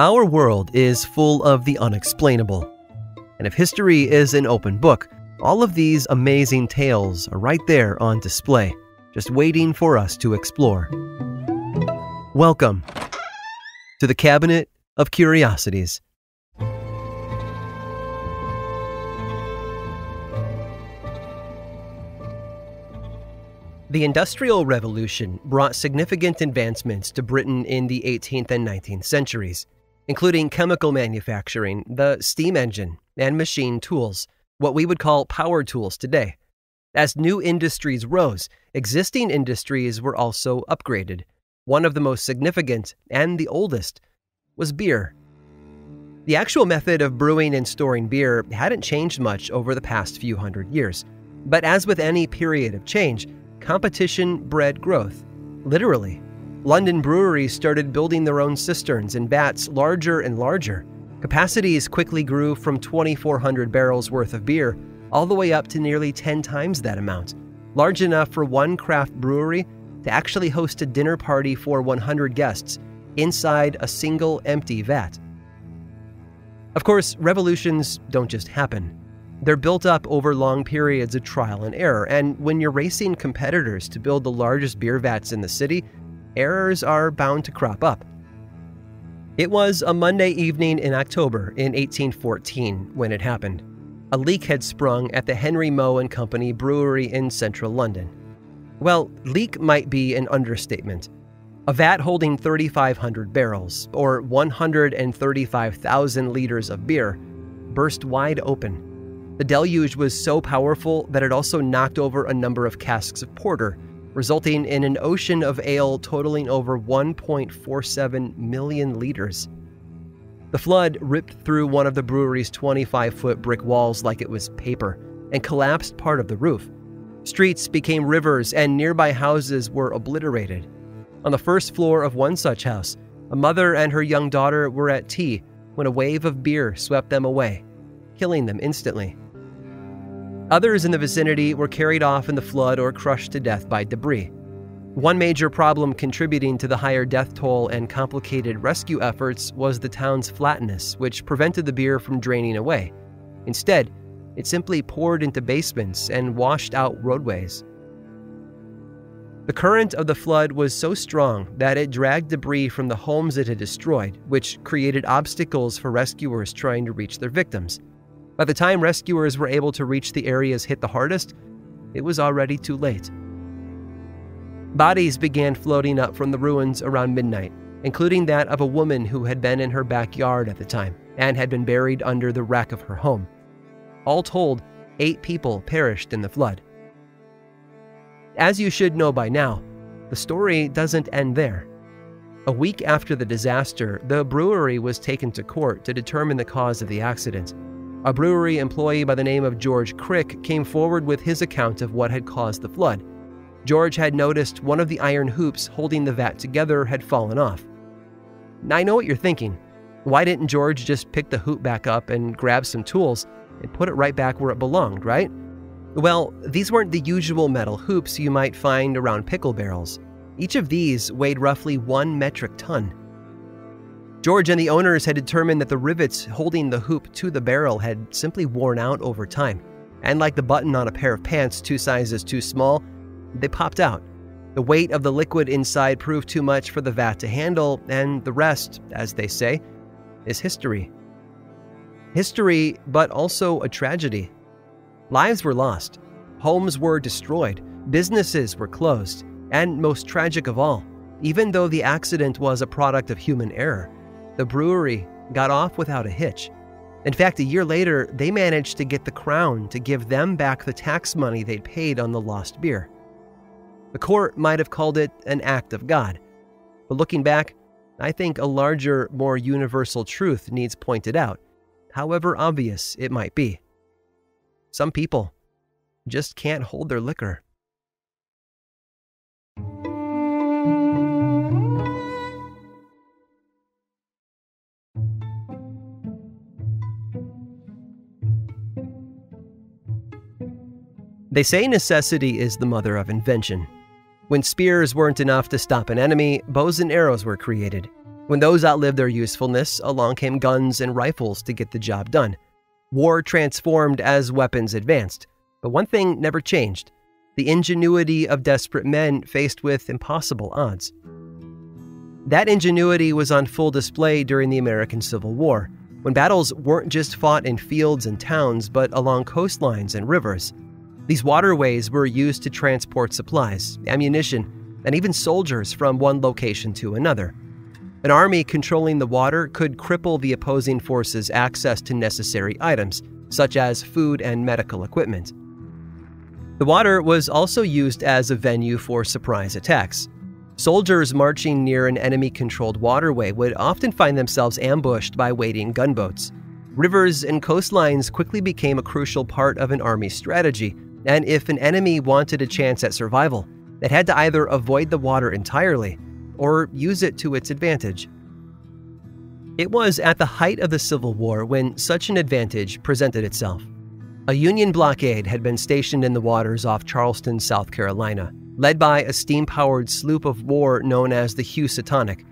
Our world is full of the unexplainable. And if history is an open book, all of these amazing tales are right there on display, just waiting for us to explore. Welcome to the Cabinet of Curiosities. The Industrial Revolution brought significant advancements to Britain in the 18th and 19th centuries, including chemical manufacturing, the steam engine, and machine tools, what we would call power tools today. As new industries rose, existing industries were also upgraded. One of the most significant, and the oldest, was beer. The actual method of brewing and storing beer hadn't changed much over the past few hundred years, but as with any period of change, competition bred growth, literally. London breweries started building their own cisterns and vats larger and larger. Capacities quickly grew from 2,400 barrels worth of beer all the way up to nearly 10 times that amount, large enough for one craft brewery to actually host a dinner party for 100 guests inside a single empty vat. Of course, revolutions don't just happen. They're built up over long periods of trial and error, and when you're racing competitors to build the largest beer vats in the city, errors are bound to crop up. It was a Monday evening in October in 1814 when it happened. A leak had sprung at the Henry Moe and Company brewery in central London. Well, leak might be an understatement. A vat holding 3,500 barrels, or 135,000 liters of beer, burst wide open. The deluge was so powerful that it also knocked over a number of casks of porter, resulting in an ocean of ale totaling over 1.47 million liters. The flood ripped through one of the brewery's 25-foot brick walls like it was paper and collapsed part of the roof. Streets became rivers and nearby houses were obliterated. On the first floor of one such house, a mother and her young daughter were at tea when a wave of beer swept them away, killing them instantly. Others in the vicinity were carried off in the flood or crushed to death by debris. One major problem contributing to the higher death toll and complicated rescue efforts was the town's flatness, which prevented the beer from draining away. Instead, it simply poured into basements and washed out roadways. The current of the flood was so strong that it dragged debris from the homes it had destroyed, which created obstacles for rescuers trying to reach their victims. By the time rescuers were able to reach the areas hit the hardest, it was already too late. Bodies began floating up from the ruins around midnight, including that of a woman who had been in her backyard at the time and had been buried under the wreck of her home. All told, 8 people perished in the flood. As you should know by now, the story doesn't end there. A week after the disaster, the brewery was taken to court to determine the cause of the accident. A brewery employee by the name of George Crick came forward with his account of what had caused the flood. George had noticed one of the iron hoops holding the vat together had fallen off. Now I know what you're thinking. Why didn't George just pick the hoop back up and grab some tools and put it right back where it belonged, right? Well, these weren't the usual metal hoops you might find around pickle barrels. Each of these weighed roughly 1 metric ton. George and the owners had determined that the rivets holding the hoop to the barrel had simply worn out over time, and like the button on a pair of pants 2 sizes too small, they popped out. The weight of the liquid inside proved too much for the vat to handle, and the rest, as they say, is history. History, but also a tragedy. Lives were lost, homes were destroyed, businesses were closed, and most tragic of all, even though the accident was a product of human error, the brewery got off without a hitch. In fact, a year later, they managed to get the Crown to give them back the tax money they'd paid on the lost beer. The court might have called it an act of God, but looking back, I think a larger, more universal truth needs pointed out, however obvious it might be. Some people just can't hold their liquor. They say necessity is the mother of invention. When spears weren't enough to stop an enemy, bows and arrows were created. When those outlived their usefulness, along came guns and rifles to get the job done. War transformed as weapons advanced, but one thing never changed: the ingenuity of desperate men faced with impossible odds. That ingenuity was on full display during the American Civil War, when battles weren't just fought in fields and towns, but along coastlines and rivers. These waterways were used to transport supplies, ammunition, and even soldiers from one location to another. An army controlling the water could cripple the opposing forces' access to necessary items, such as food and medical equipment. The water was also used as a venue for surprise attacks. Soldiers marching near an enemy-controlled waterway would often find themselves ambushed by waiting gunboats. Rivers and coastlines quickly became a crucial part of an army's strategy, and if an enemy wanted a chance at survival, it had to either avoid the water entirely or use it to its advantage. It was at the height of the Civil War when such an advantage presented itself. A Union blockade had been stationed in the waters off Charleston, South Carolina, led by a steam-powered sloop of war known as the Housatonic.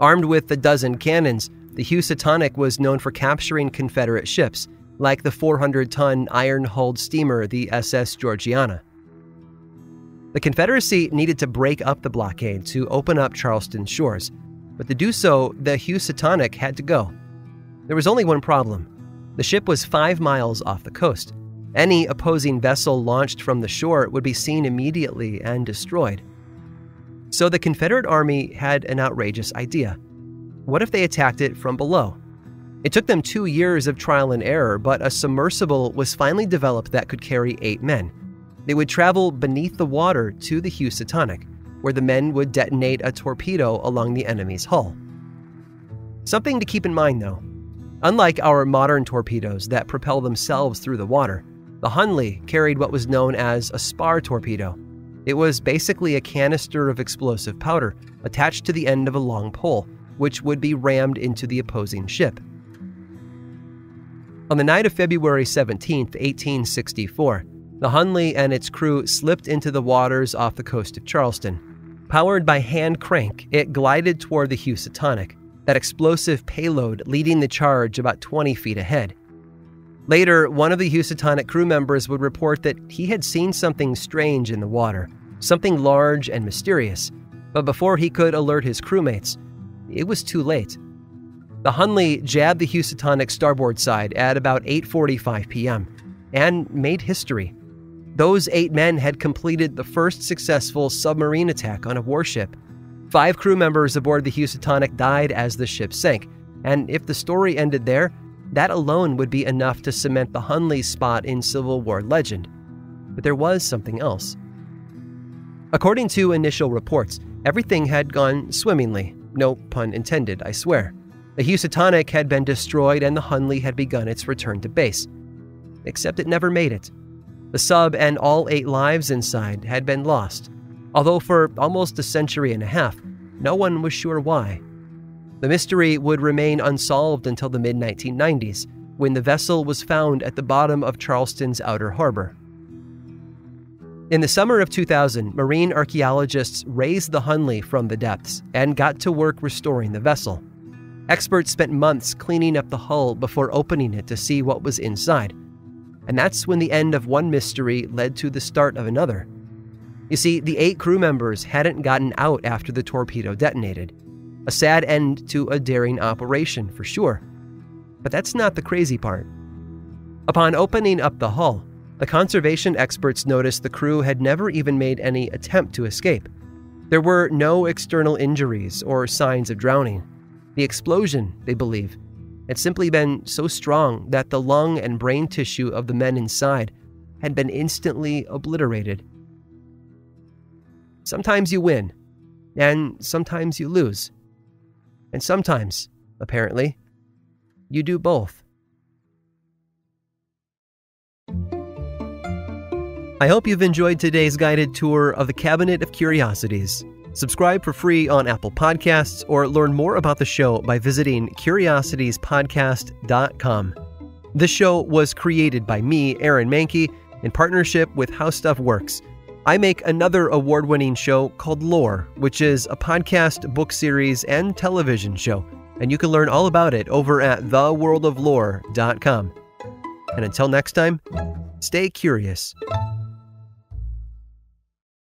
Armed with a dozen cannons, the Housatonic was known for capturing Confederate ships, like the 400-ton iron-hulled steamer, the SS Georgiana. The Confederacy needed to break up the blockade to open up Charleston's shores, but to do so, the Housatonic had to go. There was only one problem. The ship was 5 miles off the coast. Any opposing vessel launched from the shore would be seen immediately and destroyed. So the Confederate Army had an outrageous idea. What if they attacked it from below? It took them 2 years of trial and error, but a submersible was finally developed that could carry 8 men. They would travel beneath the water to the Housatonic, where the men would detonate a torpedo along the enemy's hull. Something to keep in mind, though. Unlike our modern torpedoes that propel themselves through the water, the Hunley carried what was known as a spar torpedo. It was basically a canister of explosive powder attached to the end of a long pole, which would be rammed into the opposing ship. On the night of February 17, 1864, the Hunley and its crew slipped into the waters off the coast of Charleston. Powered by hand crank, it glided toward the Housatonic, that explosive payload leading the charge about 20 feet ahead. Later, one of the Housatonic crew members would report that he had seen something strange in the water, something large and mysterious, but before he could alert his crewmates, it was too late. The Hunley jabbed the Housatonic starboard side at about 8:45 p.m. and made history. Those 8 men had completed the first successful submarine attack on a warship. 5 crew members aboard the Housatonic died as the ship sank, and if the story ended there, that alone would be enough to cement the Hunley's spot in Civil War legend. But there was something else. According to initial reports, everything had gone swimmingly. No pun intended, I swear. The Housatonic had been destroyed and the Hunley had begun its return to base. Except it never made it. The sub and all 8 lives inside had been lost, although for almost a century and a half, no one was sure why. The mystery would remain unsolved until the mid-1990s, when the vessel was found at the bottom of Charleston's outer harbor. In the summer of 2000, marine archaeologists raised the Hunley from the depths and got to work restoring the vessel. Experts spent months cleaning up the hull before opening it to see what was inside. And that's when the end of one mystery led to the start of another. You see, the 8 crew members hadn't gotten out after the torpedo detonated. A sad end to a daring operation, for sure. But that's not the crazy part. Upon opening up the hull, the conservation experts noticed the crew had never even made any attempt to escape. There were no external injuries or signs of drowning. The explosion, they believe, had simply been so strong that the lung and brain tissue of the men inside had been instantly obliterated. Sometimes you win, and sometimes you lose. And sometimes, apparently, you do both. I hope you've enjoyed today's guided tour of the Cabinet of Curiosities. Subscribe for free on Apple Podcasts or learn more about the show by visiting curiositiespodcast.com. This show was created by me, Aaron Mankey, in partnership with How Stuff Works. I make another award-winning show called Lore, which is a podcast, book series, and television show, and you can learn all about it over at theworldoflore.com. And until next time, stay curious.